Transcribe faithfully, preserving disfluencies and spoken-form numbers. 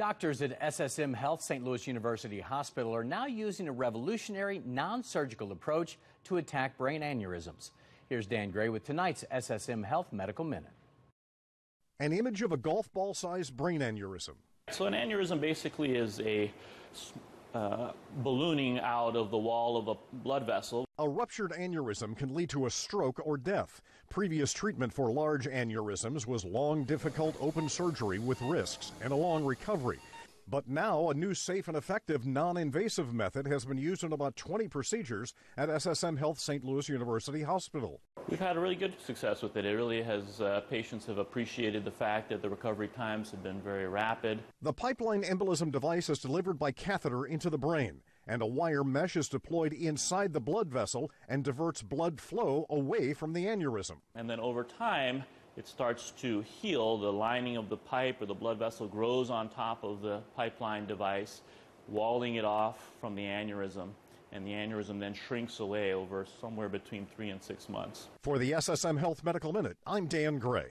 Doctors at S S M Health, Saint Louis University Hospital, are now using a revolutionary non-surgical approach to attack brain aneurysms. Here's Dan Gray with tonight's S S M Health Medical Minute. An image of a golf ball-sized brain aneurysm. So an aneurysm basically is a uh, ballooning out of the wall of a blood vessel. A ruptured aneurysm can lead to a stroke or death. Previous treatment for large aneurysms was long, difficult open surgery with risks and a long recovery. But now a new safe and effective non-invasive method has been used in about twenty procedures at S S M Health Saint Louis University Hospital. We've had a really good success with it. It really has, uh, patients have appreciated the fact that the recovery times have been very rapid. The pipeline embolism device is delivered by catheter into the brain, and a wire mesh is deployed inside the blood vessel and diverts blood flow away from the aneurysm. And then over time, it starts to heal. The lining of the pipe or the blood vessel grows on top of the pipeline device, walling it off from the aneurysm, and the aneurysm then shrinks away over somewhere between three and six months. For the S S M Health Medical Minute, I'm Dan Gray.